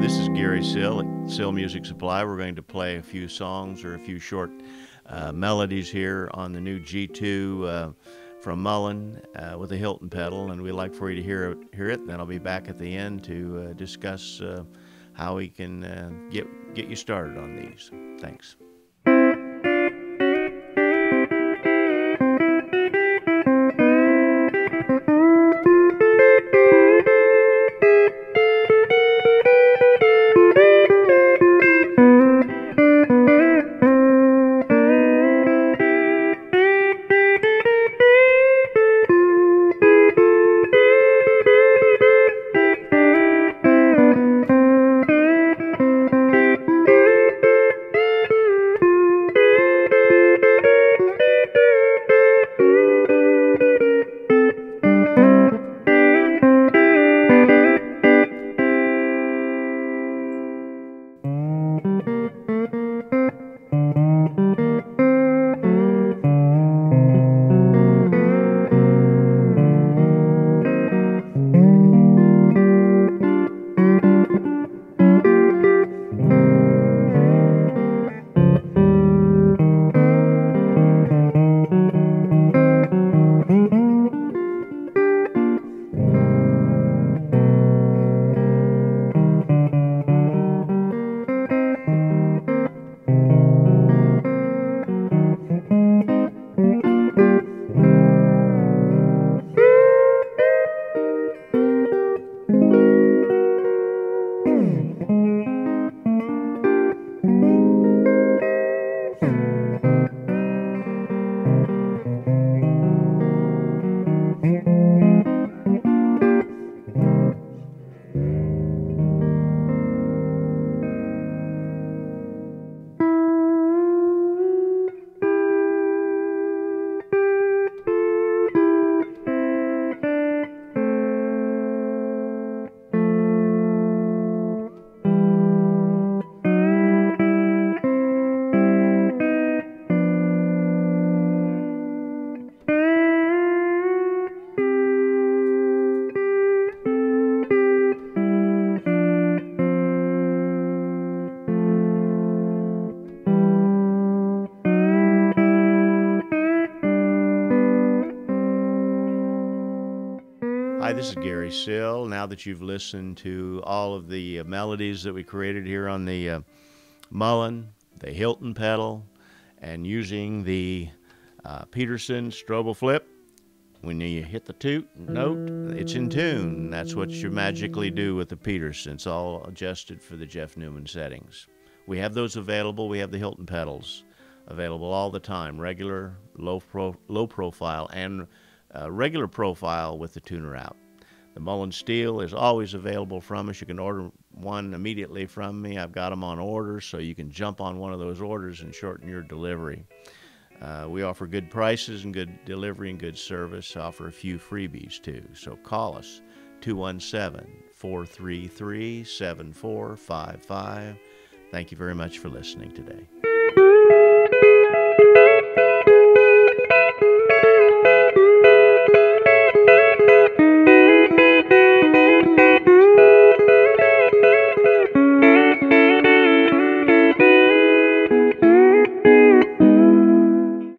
This is Gary Sill at Sill Music Supply. We're going to play a few songs or a few short melodies here on the new G2 from Mullen with a Hilton pedal, and we'd like for you to hear it. And then I'll be back at the end to discuss how we can get you started on these. Thanks. Hi, this is Gary Sill. Now that you've listened to all of the melodies that we created here on the Mullen, the Hilton pedal, and using the Peterson Strobo Flip, when you hit the toot note, it's in tune. That's what you magically do with the Peterson. It's all adjusted for the Jeff Newman settings. We have those available. We have the Hilton pedals available all the time, regular, low profile, and regular profile with the tuner out. The Mullen steel is always available from us. You can order one immediately from me. I've got them on order, so you can jump on one of those orders and shorten your delivery. We offer good prices and good delivery and good service. I offer a few freebies too, so call us 217-433-7455. Thank you very much for listening today.